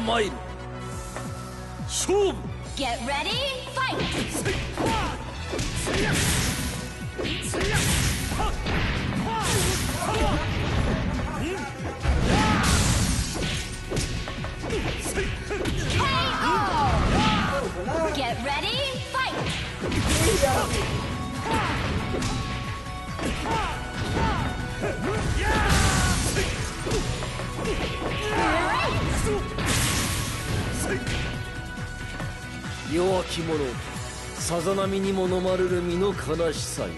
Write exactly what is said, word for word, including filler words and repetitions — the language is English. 마일. 숨. Get ready, fight. 케이오. Get ready, fight.弱き者さざ波にものまれる身の悲しさよ。